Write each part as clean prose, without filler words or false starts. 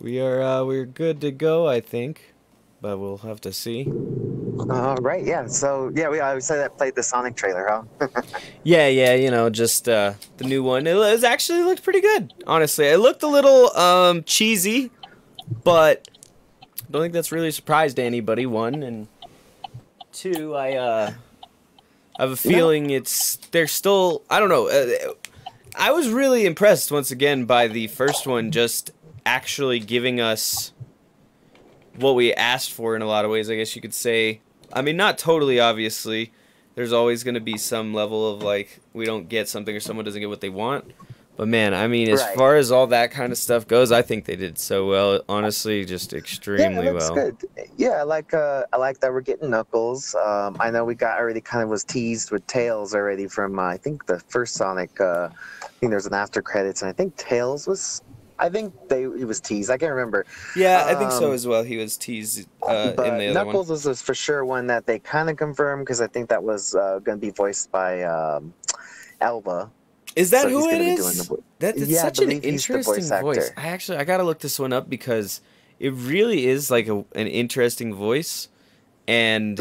We're good to go, I think, but we'll have to see. Right, yeah. So, yeah, I would say that played the Sonic trailer, huh? yeah, you know, just the new one. It actually looked pretty good, honestly. It looked a little cheesy, but I don't think that's really surprised anybody, one. And two, I have a feeling they're still, I don't know. I was really impressed, once again, by the first one just actually giving us what we asked for in a lot of ways, I guess you could say. I mean, not totally, obviously. There's always going to be some level of, like, we don't get something or someone doesn't get what they want. But, man, I mean, as far as all that kind of stuff goes, I think they did so well. Honestly, just extremely well. Yeah, it looks good. Yeah, I like that we're getting Knuckles. I know we already kind of was teased with Tails already from, I think, the first Sonic. I think there's an after credits, and I think Tails was... he was teased. I can't remember. Yeah, I think so as well. He was teased in the other Knuckles one. Was for sure one that they kind of confirmed, because I think that was going to be voiced by Elba. Is that so who it is? That's such an interesting voice. I got to look this one up, because it really is like an interesting voice. And,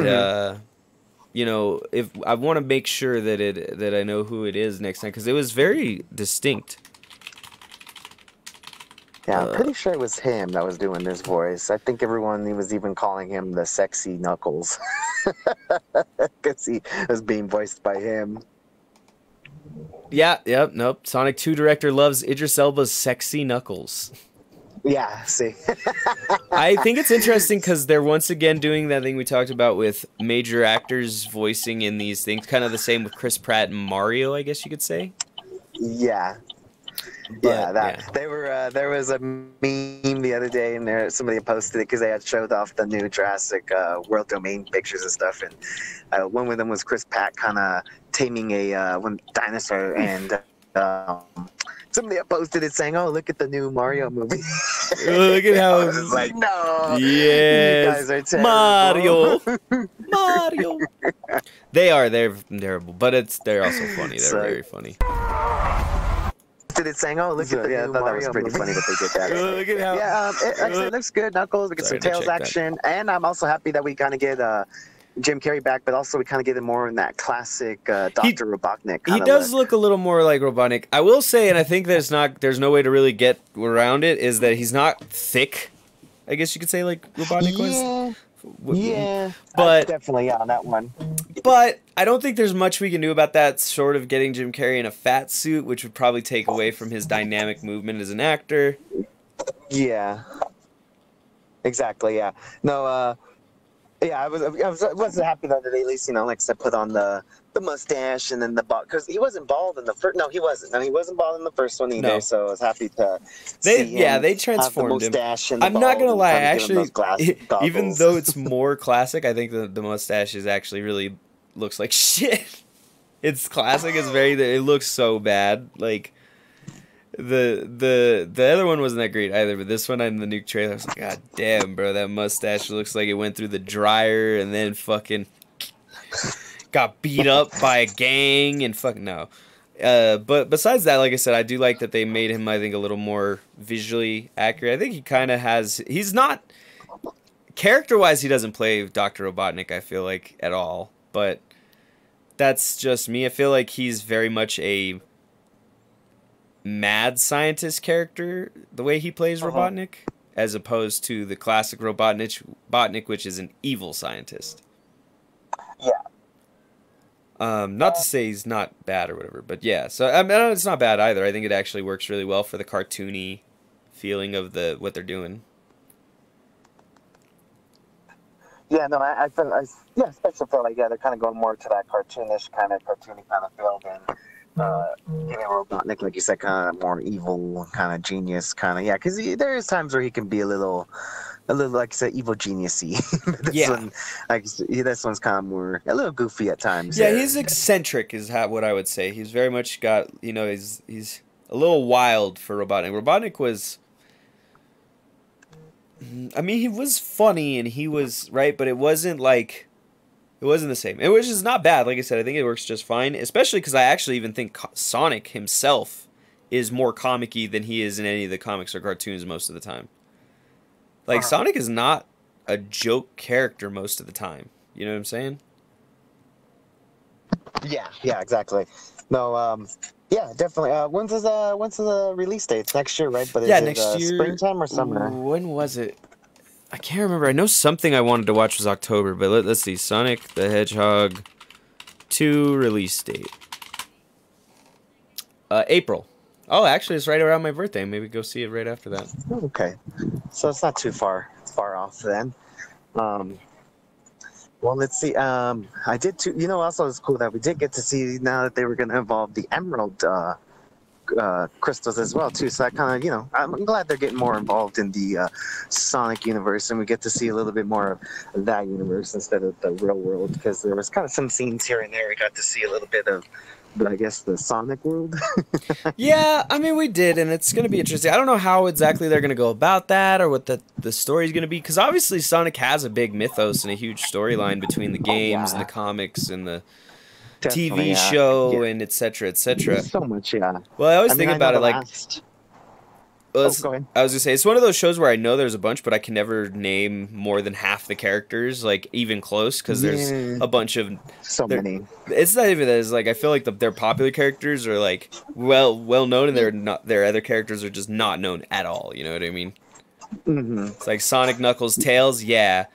you know, if I want to make sure that I know who it is next time, because it was very distinct. Yeah, I'm pretty sure it was him that was doing this voice. I think everyone was even calling him the sexy Knuckles. Because he was being voiced by him. Yeah, yep, nope. Sonic 2 director loves Idris Elba's sexy Knuckles. Yeah, see. I think it's interesting because they're once again doing that thing we talked about with major actors voicing in these things. Kind of the same with Chris Pratt and Mario, I guess you could say. Yeah. But, yeah, they were. There was a meme the other day, and somebody posted it because they had showed off the new Jurassic World domain pictures and stuff. And one with them was Chris Pratt kind of taming a one dinosaur, and somebody posted it saying, "Oh, look at the new Mario movie." Look at how it's like, no, yes, you guys are Mario, Mario. They are. They're terrible, but they're also funny. They're very funny. It's saying, "Oh, look at the new Mario." That was pretty funny that they did that. Look at how. Yeah, it actually looks good. Knuckles, we get some Tails action, and I'm also happy that we kind of get Jim Carrey back, but also we kind of get him more in that classic Doctor Robotnik. He does look a little more like Robotnik. I will say, and I think there's no way to really get around it, is that he's not thick. I guess you could say like Robotnik was. Yeah, but definitely on that one. But I don't think there's much we can do about that, sort of getting Jim Carrey in a fat suit, which would probably take away from his dynamic movement as an actor. Yeah, exactly. Yeah, no. Yeah, I was happy that they at least, you know, like I said, put on the mustache and then the bald, because he wasn't bald in the first. No, he wasn't. No, he wasn't bald in the first one either. No. So I was happy to. They transformed him. I'm not gonna lie, actually, even though it's more classic, I think the mustache is actually really looks like shit. It's classic. It's very. It looks so bad. Like the other one wasn't that great either, but this one in the new trailer I was like, god damn, bro, that mustache looks like it went through the dryer and then fucking got beat up by a gang and fucking no. But besides that, like I said, I do like that they made him, I think, a little more visually accurate. I think he kind of has, he's not character-wise, he doesn't play Dr. Robotnik, I feel like, at all, but that's just me. I feel like he's very much a mad scientist character, the way he plays Robotnik, as opposed to the classic Robotnik, which is an evil scientist. Yeah. Not to say he's not bad or whatever, but yeah. So I mean, it's not bad either. I think it actually works really well for the cartoony feeling of what they're doing. Yeah, no, I especially feel like they're kind of going more to that cartoony kind of feel than. Robotnik, like you said, kind of more evil, kind of genius, kind of because there is times where he can be a little like you said, evil genius-y. This one's kind of more a little goofy at times. Yeah, he's eccentric, is what I would say. He's very much got he's a little wild for Robotnik. Robotnik was, I mean, he was funny and he was but it wasn't like. It wasn't the same, which is not bad. Like I said, I think it works just fine, especially because I actually even think Sonic himself is more comic-y than he is in any of the comics or cartoons most of the time. Like, Sonic is not a joke character most of the time. You know what I'm saying? Yeah, yeah, exactly. No, yeah, definitely. When's the release date? It's next year, right? But yeah, next year. Springtime or summer? When was it? I can't remember. I know something I wanted to watch was October, but let's see. Sonic the Hedgehog 2 release date. April. Oh, actually, it's right around my birthday. Maybe go see it right after that. Okay. So it's not too far off then. Well, let's see. I did too. You know, also it's cool that we did get to see now that they were going to involve the Emerald crystals as well too. So I kind of, you know, I'm glad they're getting more involved in the Sonic universe, and we get to see a little bit more of that universe instead of the real world, because there was kind of some scenes here and there we got to see a little bit of, but I guess the Sonic world. Yeah, I mean, we did, and it's going to be interesting. I don't know how exactly they're going to go about that or what the story's going to be, because obviously Sonic has a big mythos and a huge storyline between the games and the comics and the TV show and etc., etc. So much, yeah. Well, I always think about it like... I was going to say, it's one of those shows where I know there's a bunch, but I can never name more than half the characters, like, even close, because there's a bunch of... So many. It's not even that. It's like, I feel like their popular characters are, like, well known, and their other characters are just not known at all, you know what I mean? Mm-hmm. It's like Sonic, Knuckles, Tails, yeah.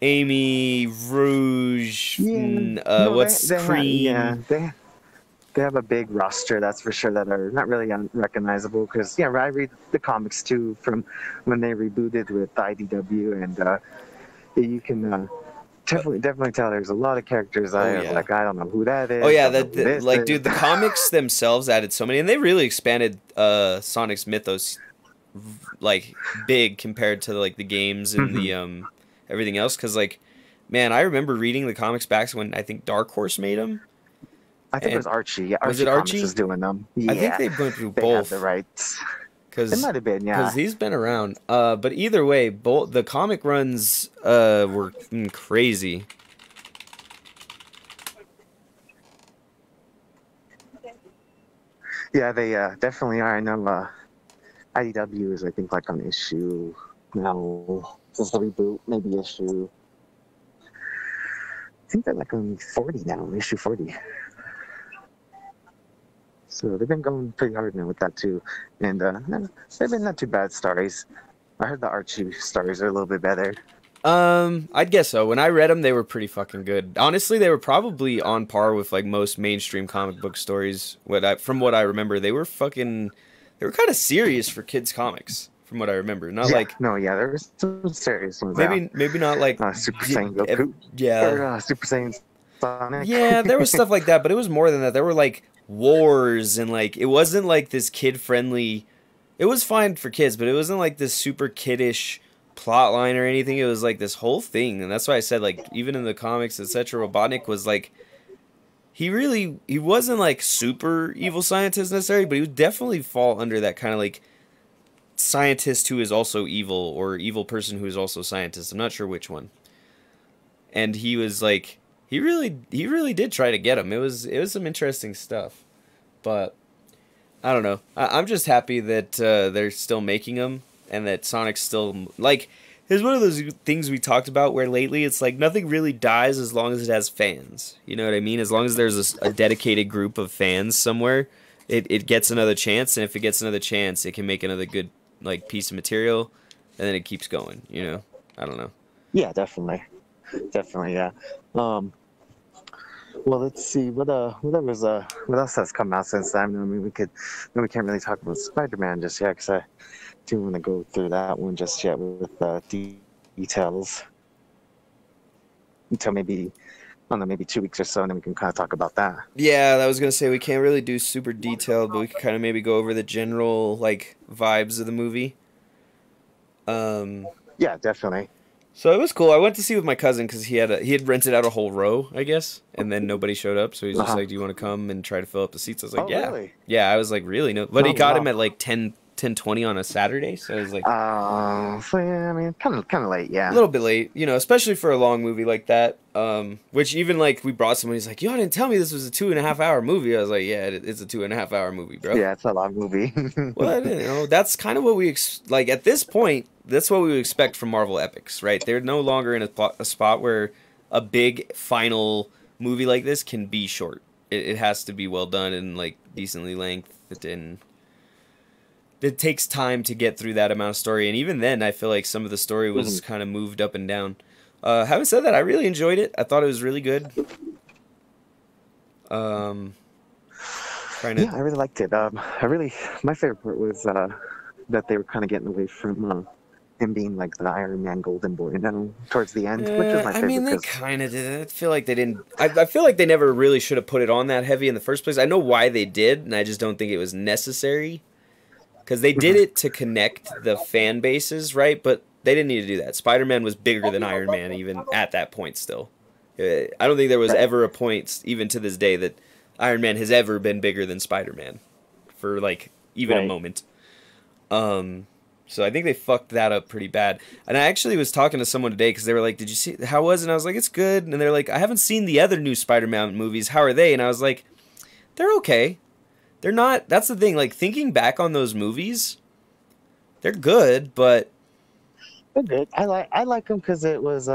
Amy, Rouge, Cream... They have a big roster, that's for sure, that are not really unrecognizable, because, yeah, I read the comics, too, from when they rebooted with IDW, and you can definitely tell there's a lot of characters like, I don't know who that is. Oh, yeah, dude, the comics themselves added so many, and they really expanded Sonic's mythos, like, big compared to, like, the games and the everything else, because, like, man, I remember reading the comics back when I think Dark Horse made them. I think it was Archie. Yeah, was it Archie? Was doing them. Yeah. I think they've gone through both. They have the rights. It might have been, yeah. Because he's been around. But either way, both the comic runs were crazy. Yeah, they definitely are. I know IDW is, I think, like on issue now. Since the reboot, maybe issue. I think they're like on 40 now, issue 40. So they've been going pretty hard now with that, too. And they've been not too bad stories. I heard the Archie stories are a little bit better. I'd guess so. When I read them, they were pretty fucking good. Honestly, they were probably on par with, like, most mainstream comic book stories. From what I remember, they were kind of serious for kids' comics, from what I remember. There were some serious ones. Maybe not, like... Super Saiyan Goku. Yeah. Or Super Saiyan Sonic. Yeah, there was stuff like that, but it was more than that. There were, like... wars, and like, it wasn't like this kid friendly, it was fine for kids, but it wasn't like this super kiddish plot line or anything. It was like this whole thing, and that's why I said, like, even in the comics, etc., Robotnik was like, he wasn't like super evil scientist necessarily, but he would definitely fall under that kind of like scientist who is also evil, or evil person who is also scientist. I'm not sure which one. And he was like, He really did try to get him. It was some interesting stuff, but I don't know. I'm just happy that they're still making them, and that Sonic's still, like, it's one of those things we talked about where lately it's like nothing really dies as long as it has fans. You know what I mean? As long as there's a dedicated group of fans somewhere, it gets another chance, and if it gets another chance, it can make another good, like, piece of material, and then it keeps going. You know? I don't know. Yeah, definitely, yeah. Well, let's see what else has come out since then. I mean, we can't really talk about Spider-Man just yet, because I do want to go through that one just yet with details until maybe, I don't know, maybe 2 weeks or so, and then we can kind of talk about that. Yeah, I was gonna say we can't really do super detailed, but we can kind of maybe go over the general, like, vibes of the movie. Yeah, definitely. So it was cool. I went to see with my cousin because he had rented out a whole row, I guess, and then nobody showed up. So he's just like, "Do you want to come and try to fill up the seats?" I was like, "Yeah, really?" I was like, "Really?" No, but he got him at like 10 10:20 on a Saturday, so it was like, so yeah, I mean, kind of late, yeah, a little bit late, you know, especially for a long movie like that. Which even like we brought someone, he's like, "Y'all didn't tell me this was a 2.5 hour movie." I was like, "Yeah, it's a 2.5 hour movie, bro." Yeah, it's a long movie. Well, you know, that's kind of what we like at this point. That's what we would expect from Marvel epics, right? They're no longer in a spot where a big final movie like this can be short. It has to be well done and like decently lengthed, and it takes time to get through that amount of story. And even then, I feel like some of the story was kind of moved up and down. Having said that, I really enjoyed it. I thought it was really good. Yeah, I really liked it. My favorite part was that they were kind of getting away from him being like the Iron Man golden boy, you know, towards the end, which is my favorite. I mean, they kind of did. I feel like they didn't. I feel like they never really should have put it on that heavy in the first place. I know why they did, and I just don't think it was necessary. Because they did it to connect the fan bases, right? But they didn't need to do that. Spider-Man was bigger than Iron Man even at that point still. I don't think there was ever a point, even to this day, that Iron Man has ever been bigger than Spider-Man for, like, even a moment. So I think they fucked that up pretty bad. And I actually was talking to someone today because they were like, "Did you see how it was?" And I was like, "It's good." And they're like, "I haven't seen the other new Spider-Man movies. How are they?" And I was like, "They're okay." They're not, that's the thing, like, thinking back on those movies, they're good, but... They're good. I like them because it was,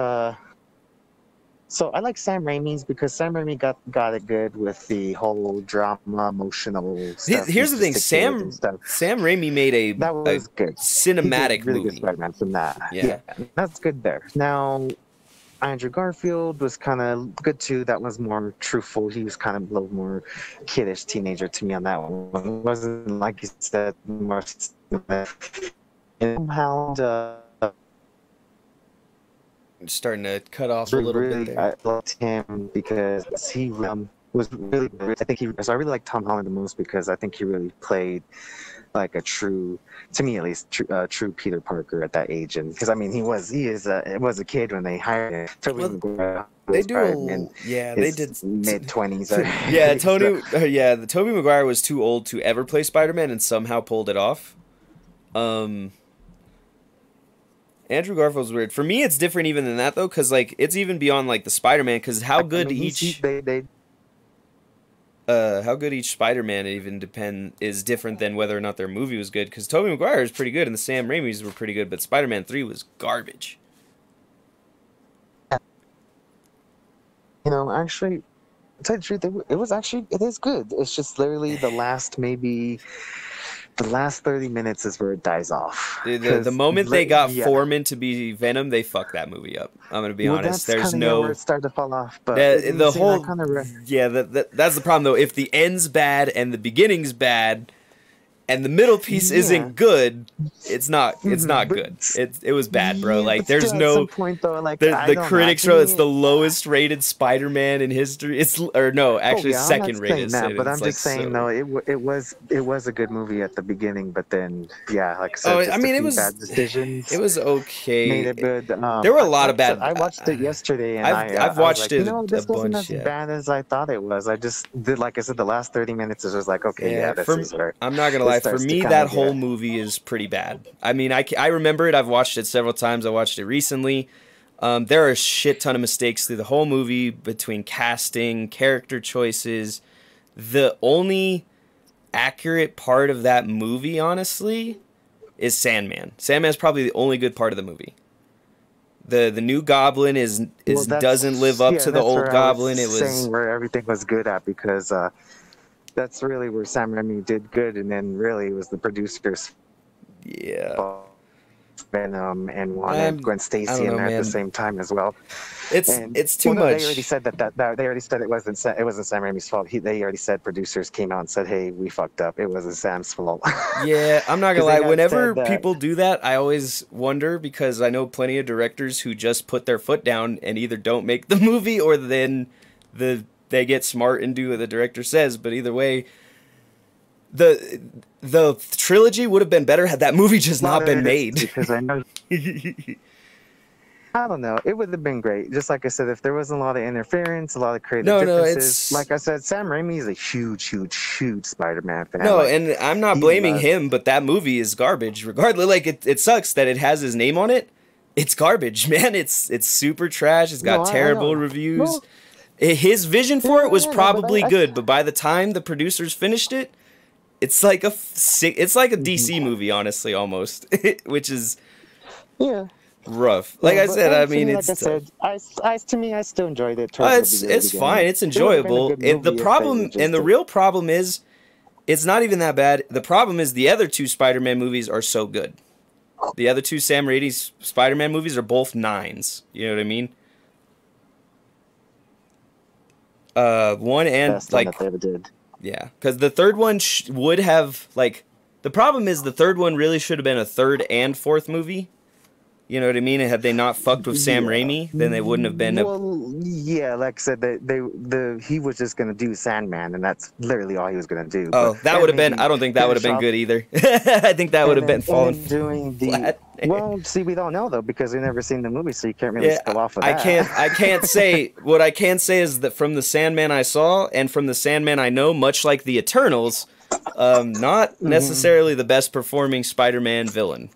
So, I like Sam Raimi's because Sam Raimi got it good with the whole drama, emotional stuff. Here's the thing, Sam Raimi made a cinematic really movie. Good Spider-Man from that. Yeah. That's good there. Now... Andrew Garfield was kind of good too. That was more truthful. He was kind of a little more kiddish teenager to me on that one. It wasn't like you said more. Tom Holland. I'm starting to cut off a little bit there. I loved him because he was really good. I really like Tom Holland the most because I think he really played like a true, to me at least, true Peter Parker at that age. And because I mean, he was a kid when they hired him. They did mid-20s. Yeah, the Tobey Maguire was too old to ever play Spider-Man and somehow pulled it off. Andrew Garfield's weird. For me, it's different even than that though, because like it's even beyond like the Spider-Man. Because how good each Spider-Man even is different than whether or not their movie was good. Because Tobey Maguire is pretty good, and the Sam Raimi's were pretty good, but Spider-Man 3 was garbage. You know, actually, to tell you the truth, it is good. It's just literally the last the last 30 minutes is where it dies off. The moment they got Foreman to be Venom, they fucked that movie up. I'm going to be honest. There's no... Where it started to fall off, but... That's the problem, though. If the end's bad and the beginning's bad and the middle piece isn't good, it's not good. It was bad, bro. Like, there's no... At some point, though, like, the critics wrote it's the lowest rated Spider-Man in history. Second rated. But I'm just saying, though, it was a good movie at the beginning, but then, yeah, like I said, it was bad decisions. It was okay. Made it good. There were a lot of bad... I watched it yesterday, and I've watched it a bunch. This wasn't as bad as I thought it was. I just did, like I said, the last 30 minutes, it was like, okay, yeah, this is right. I'm not going to lie. For me, that whole movie is pretty bad. I mean, I remember it. I've watched it several times. I watched it recently. There are a shit ton of mistakes through the whole movie between casting, character choices. The only accurate part of that movie, honestly, is Sandman. Sandman's probably the only good part of the movie. The new Goblin doesn't live up to the old Goblin. Where everything was good at because... that's really where Sam Raimi did good, and then really it was the producers. Yeah. Venom and wanted Gwen Stacy in there at the same time as well. It's too much. They already said that it wasn't Sam Raimi's fault. They already said producers came out and said, "Hey, we fucked up. It wasn't Sam's fault." Yeah, I'm not gonna lie. Whenever people do that, I always wonder because I know plenty of directors who just put their foot down and either don't make the movie or then they get smart and do what the director says, but either way, the trilogy would have been better had that movie just not been made. Because I know I don't know. It would have been great. Just like I said, if there wasn't a lot of interference, a lot of creative differences. Like I said, Sam Raimi is a huge, huge, huge Spider-Man fan. No, like, and I'm not blaming him, but that movie is garbage. Regardless, like, it sucks that it has his name on it. It's garbage, man. It's super trash. It's got terrible reviews. Well, his vision for it was probably good, but by the time the producers finished it, it's like a DC movie, honestly, almost, which is rough. Like I said, I mean, to me, I still enjoyed it. It's fine. It's enjoyable. And the problem, and the real problem is, it's not even that bad. The problem is the other two Spider-Man movies are so good. The other two Sam Raimi's Spider-Man movies are both 9s. You know what I mean? One and best like they ever did. Yeah, because the third one would have like the problem is the third one really should have been a 3rd and 4th movie. You know what I mean? And had they not fucked with Sam Raimi, then they wouldn't have been. Yeah, like I said, he was just gonna do Sandman, and that's literally all he was gonna do. Oh, but that would have been. I don't think that would have been good either. I think that would have been falling flat. Well, see, we don't know though because we've never seen the movie, so you can't really spill off of that. I can't say what I can say is that from the Sandman I saw and from the Sandman I know, much like the Eternals, not necessarily the best performing Spider-Man villain.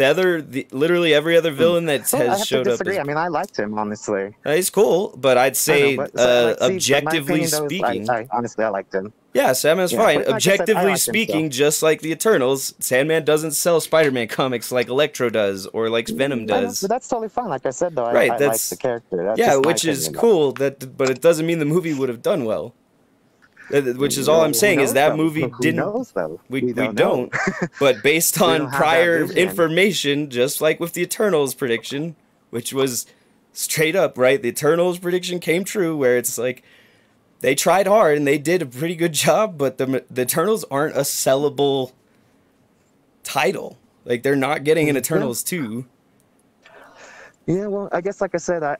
Literally every other villain that has showed up. I mean, I liked him, honestly. He's cool, but I'd say, objectively speaking... honestly, I liked him. Yeah, Sandman's fine. Objectively speaking, just like the Eternals, Sandman doesn't sell Spider-Man comics like Electro does or like Venom does. But that's totally fine. Like I said, though, I like the character. Yeah, which is cool, but it doesn't mean the movie would have done well. Which is all I'm saying is that movie didn't. We don't. But based on prior information, just like with the Eternals prediction, which was straight up right, the Eternals prediction came true. Where it's like they tried hard and they did a pretty good job, but the Eternals aren't a sellable title. Like they're not getting an Eternals 2. Yeah, well, I guess like I said, I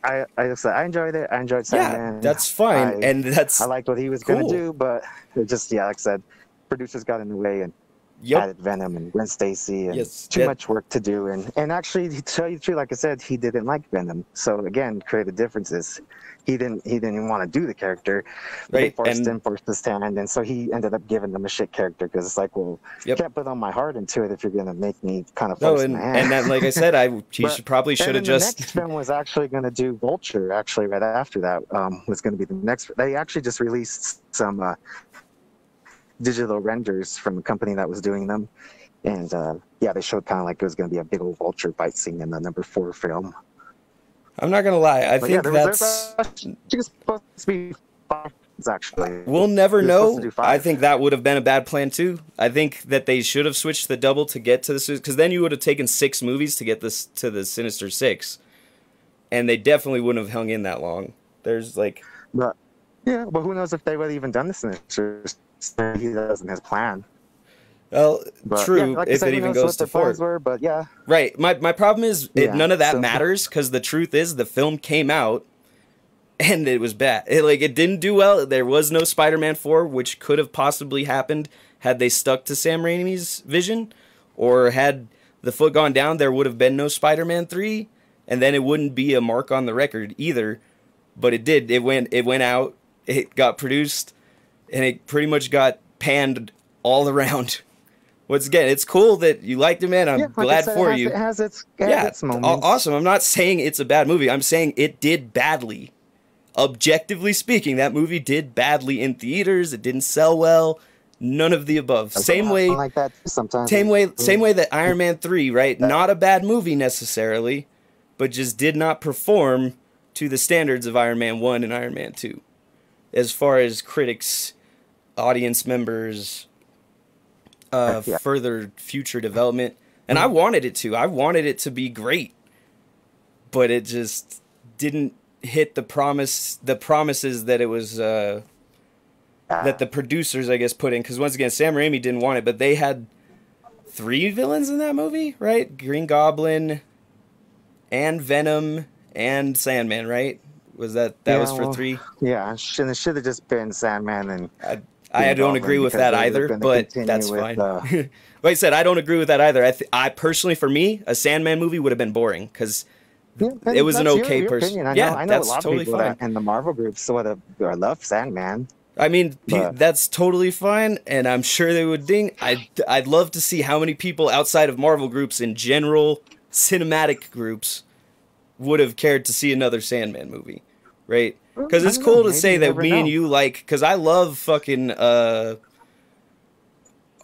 enjoyed it. I enjoyed Sandman. Yeah, that's fine, I liked what he was gonna do, but it just like I said, producers got in the way and added Venom and Gwen Stacy and too much work to do. And actually, to tell you the truth, like I said, he didn't like Venom. So again, creative differences. He didn't even want to do the character. They forced him, forced his hand, and so he ended up giving them a shit character because it's like, well, you can't put all my heart into it if you're gonna make me kind of force my hand. And that, like I said, he probably should have just. The next film was actually gonna do Vulture. Actually, right after that was gonna be the next. They actually just released some digital renders from a company that was doing them, and yeah, they showed kind of like it was gonna be a big old Vulture fight scene in the number 4 film. I'm not gonna lie. I think that's. She's supposed to be 5, actually. We'll never know. I think that would have been a bad plan too. I think that they should have switched the double to get to this, because then you would have taken 6 movies to get this to the Sinister Six, and they definitely wouldn't have hung in that long. There's like. But yeah, but who knows if they would have even done the Sinister Six? He doesn't his plan. Well, but, true, yeah, like if it even goes to 4. But yeah. Right. My problem is none of that matters, because the truth is the film came out and it was bad. It didn't do well. There was no Spider-Man 4, which could have possibly happened had they stuck to Sam Raimi's vision, or had the foot gone down, there would have been no Spider-Man 3, and then it wouldn't be a mark on the record either. But it did. It went out. It got produced, and it pretty much got panned all around. Once again, it's cool that you liked it, man. I'm glad for you. It has its moments. Awesome. I'm not saying it's a bad movie. I'm saying it did badly. Objectively speaking, that movie did badly in theaters. It didn't sell well. None of the above. Same way. I like that sometimes. Same way that Iron Man 3, right? Not a bad movie necessarily, but just did not perform to the standards of Iron Man 1 and Iron Man 2, as far as critics, audience members. Further future development, and I wanted it to. I wanted it to be great, but it just didn't hit the promises that it was that the producers, I guess, put in. Because once again, Sam Raimi didn't want it, but they had 3 villains in that movie, right? Green Goblin, and Venom, and Sandman, right? Was that was for 3? Yeah, and it should have just been Sandman and. I don't agree with that either, but that's fine. Like I said, I don't agree with that either. I personally, for me, a Sandman movie would have been boring, because it was an okay person. I know that's a lot totally of people and the Marvel groups sort of love Sandman. I mean, that's totally fine, and I'm sure they would ding. I'd love to see how many people outside of Marvel groups in general, cinematic groups, would have cared to see another Sandman movie, right? Because it's cool to say that me and you like, because I love fucking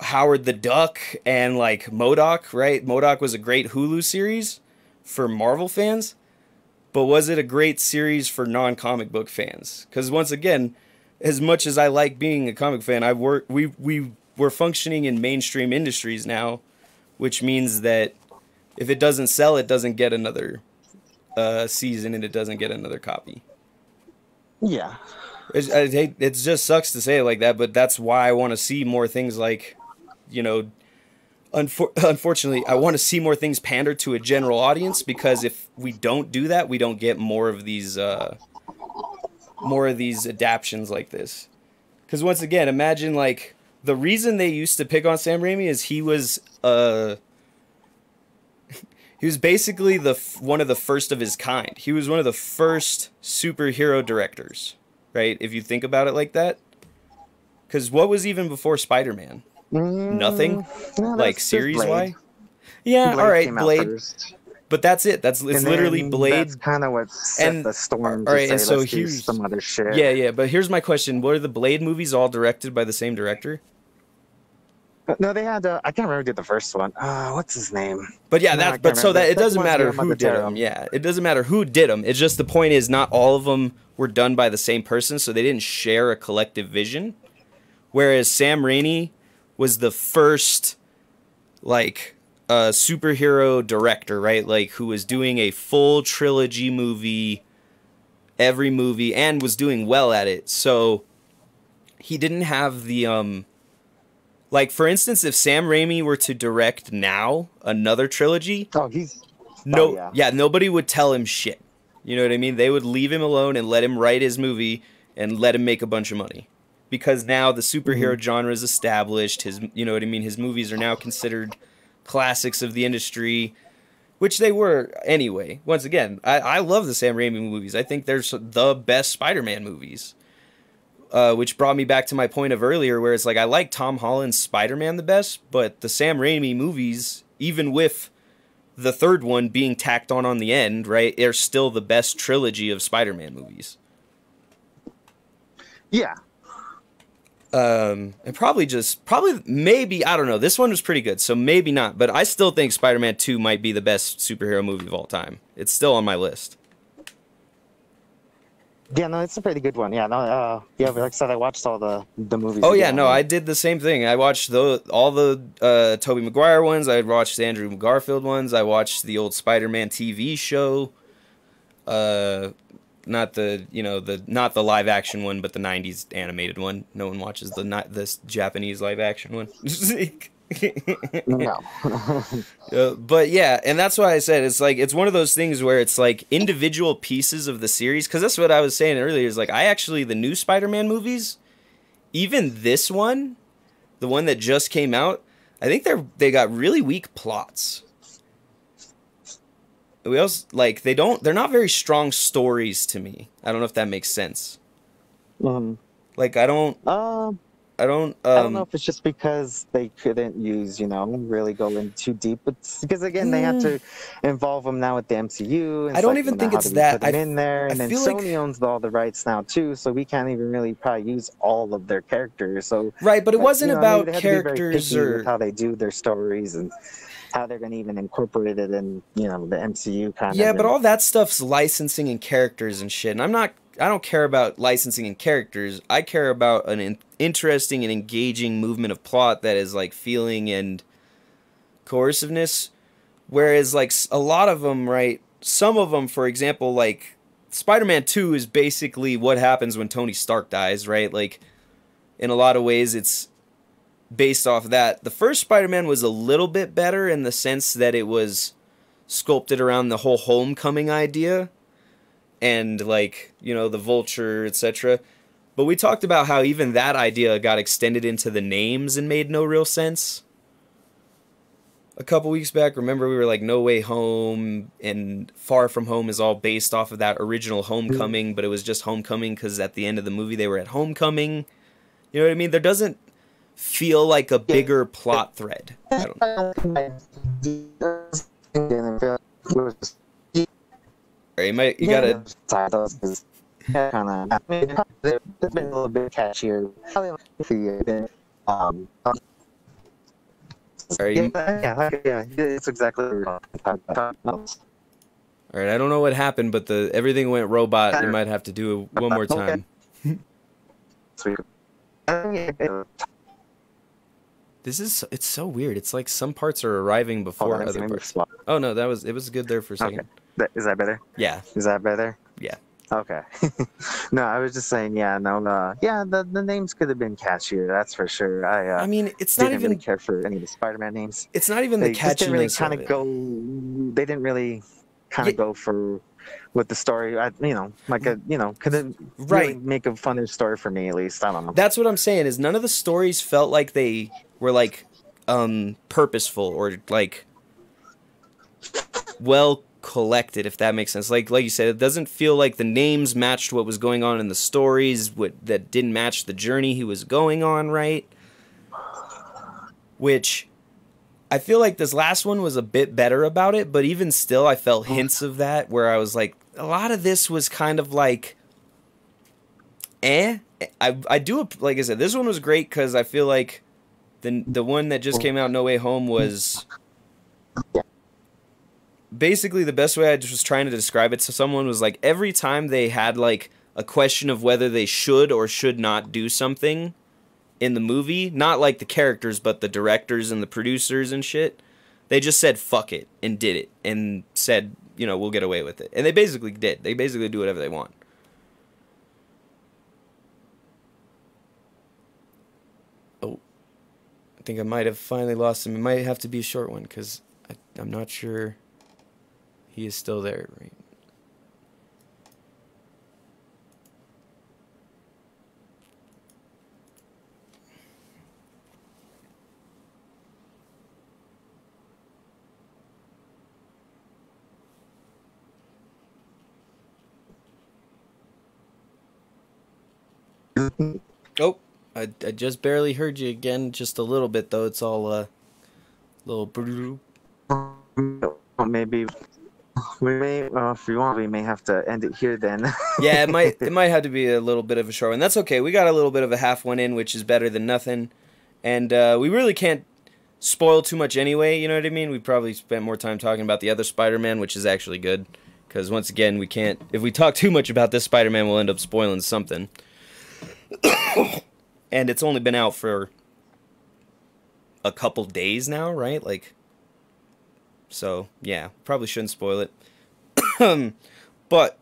Howard the Duck and like MODOK, right? MODOK was a great Hulu series for Marvel fans, but was it a great series for non-comic book fans? Because once again, as much as I like being a comic fan, we're functioning in mainstream industries now, which means that if it doesn't sell, it doesn't get another season and it doesn't get another copy. Yeah, it just sucks to say it like that, but that's why I want to see more things like, you know, unfortunately, I want to see more things pander to a general audience, because if we don't do that, we don't get more of these. More of these adaptions like this. Because once again, imagine like the reason they used to pick on Sam Raimi is he was basically one of the first of his kind. He was one of the first superhero directors, right? If you think about it like that. Because what was even before Spider-Man? Nothing? No, like series-wise? Yeah, alright, Blade. But that's it. It's literally Blade. That's kind of what set the storm. All right, and so here's some other shit. Yeah. But here's my question: were the Blade movies all directed by the same director? No, they had. I can't remember who did the first one. What's his name? But yeah, that it doesn't matter who did them. Yeah, it doesn't matter who did them. It's just the point is not all of them were done by the same person, so they didn't share a collective vision. Whereas Sam Raimi was the first, like, superhero director, right? Like, who was doing a full trilogy movie, every movie, and was doing well at it. So he didn't have the like, for instance, if Sam Raimi were to direct now another trilogy, nobody would tell him shit. You know what I mean? They would leave him alone and let him write his movie and let him make a bunch of money, because now the superhero genre is established. You know what I mean? His movies are now considered classics of the industry, which they were anyway. Once again, I love the Sam Raimi movies. I think they're the best Spider-Man movies, which brought me back to my point of earlier, where it's like, I like Tom Holland's Spider-Man the best, but the Sam Raimi movies, even with the third one being tacked on the end, right, they're still the best trilogy of Spider-Man movies. Yeah. And probably, maybe, I don't know. This one was pretty good, so maybe not. But I still think Spider-Man 2 might be the best superhero movie of all time. It's still on my list. Yeah, no, it's a pretty good one. Yeah, no, yeah. But like I said, I watched all the movies. Oh yeah, no, I did the same thing. I watched all the Tobey Maguire ones. I watched the Andrew Garfield ones. I watched the old Spider-Man TV show. Not the, you know, not the live action one, but the 90s animated one. No one watches this Japanese live action one. No. But yeah, and that's why I said it's like, it's one of those things where it's like individual pieces of the series, because that's what I was saying earlier, is like, I actually, the new Spider-Man movies, even this one, the one that just came out, I think they got really weak plots. We also, like, they're not very strong stories to me. I don't know if that makes sense. Like, I don't know if it's just because they couldn't use, you know, really go in too deep. It's because, again, they have to involve them now with the MCU. And I don't even think it's that. Put them in there, and then Sony owns all the rights now, too, so we can't even really probably use all of their characters. So right, but it wasn't about characters or how they do their stories and how they're going to even incorporate it in, you know, the MCU kind of. Yeah, but all that stuff's licensing and characters and shit. And I don't care about licensing and characters. I care about an interesting and engaging movement of plot that is like feeling and coerciveness. Whereas like a lot of them, right? Some of them, for example, like Spider-Man 2 is basically what happens when Tony Stark dies, right? Like, in a lot of ways, it's based off that. The first Spider-Man was a little bit better in the sense that it was sculpted around the whole Homecoming idea and, like, you know, the Vulture, etc. But we talked about how even that idea got extended into the names and made no real sense. a couple weeks back. Remember, we were like, No Way Home and Far From Home is all based off of that original Homecoming, but it was just Homecoming because at the end of the movie they were at Homecoming. You know what I mean? There doesn't feel like a bigger plot thread. I don't know. You gotta... Yeah, kind of. I mean, it's been a little bit catchier. Yeah, it's exactly what we're talking about. All right, I don't know what happened, but the everything went robot. You might have to do it one more time. This is, it's so weird. It's like some parts are arriving before other parts. Oh no, that was, it was good there for a second. Okay. Is that better? Yeah. Is that better? Yeah. Okay. No, I was just saying, yeah, no, yeah, the names could have been catchier, that's for sure. I mean, it's not even really care for any of the Spider-Man names. It's not even the catchiness. Really kind of go. They didn't really kind of go for with the story. You know, like a could it really make a funner story for me at least? I don't know. That's what I'm saying. Is none of the stories felt like they were like purposeful or like well collected, if that makes sense. Like you said, it doesn't feel like the names matched what was going on in the stories, that didn't match the journey he was going on, right? Which I feel like this last one was a bit better about it, but even still I felt hints of that where I was like, a lot of this was kind of like eh. I do, like I said, this one was great because I feel like the one that just came out, No Way Home, was basically the best way I just was trying to describe it. So someone was like, every time they had like a question of whether they should or should not do something in the movie, not like the characters, but the directors and the producers and shit, they just said, fuck it, and did it, and said, you know, we'll get away with it. And they basically did. They basically do whatever they want. Oh, I think I might have finally lost him. It might have to be a short one because I'm not sure... He is still there, right? Oh, I just barely heard you again, just a little bit though. It's all a little. Maybe. We may, if you want, we may have to end it here then. Yeah, it might have to be a little bit of a short one. That's okay. We got a little bit of a half one in, which is better than nothing. And we really can't spoil too much anyway. You know what I mean? We probably spent more time talking about the other Spider-Man, which is actually good because once again, we can't. If we talk too much about this Spider-Man, we'll end up spoiling something. And it's only been out for a couple days now, right? Like. So, yeah, probably shouldn't spoil it. But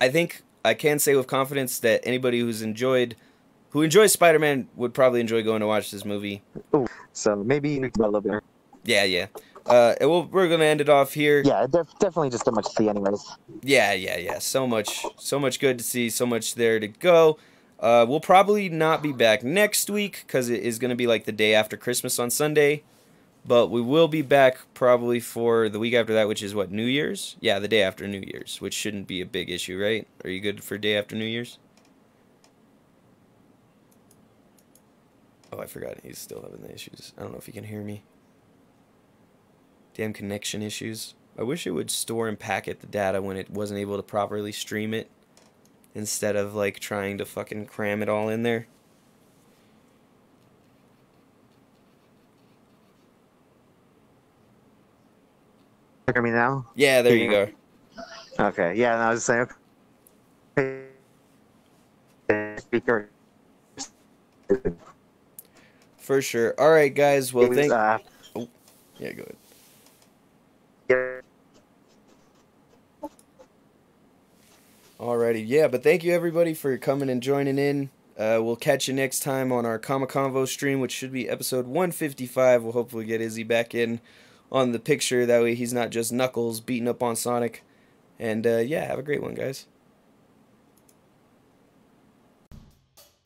I think I can say with confidence that anybody who enjoys Spider-Man would probably enjoy going to watch this movie. Ooh, so maybe you need to love it. Yeah. And we're going to end it off here. Yeah, definitely just so much to see anyways. Yeah. So much good to see, so much there to go. We'll probably not be back next week because it is going to be like the day after Christmas on Sunday. But we will be back probably for the week after that, which is what, New Year's? Yeah, the day after New Year's, which shouldn't be a big issue, right? Are you good for day after New Year's? Oh, I forgot. He's still having the issues. I don't know if he can hear me. Damn connection issues. I wish it would store and packet the data when it wasn't able to properly stream it instead of, like, trying to fucking cram it all in there. Hear me now? Yeah, there you go. Okay, yeah, and I was saying, okay. For sure. All right, guys. Well, thank. Oh, yeah, go ahead. Yeah. Alrighty, yeah, but thank you everybody for coming and joining in. We'll catch you next time on our Comic Convo stream, which should be episode 155. We'll hopefully get Izzy back in on the picture, that way he's not just Knuckles beating up on Sonic. And yeah, have a great one, guys.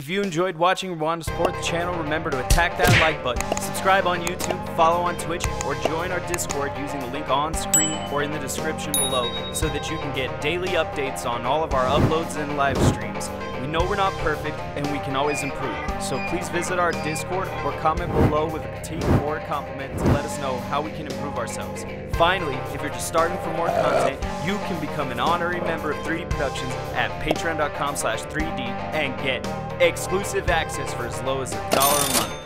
you enjoyed watching and want to support the channel, remember to attack that like button, subscribe on YouTube, follow on Twitch, or join our Discord using the link on screen or in the description below so that you can get daily updates on all of our uploads and live streams. We know we're not perfect and we can always improve, so please visit our Discord or comment below with a critique or a compliment to let us know how we can improve ourselves. Finally, if you're just starting for more content, you can become an honorary member of 3D Productions at patreon.com/3D and get exclusive access for as low as $1 a month.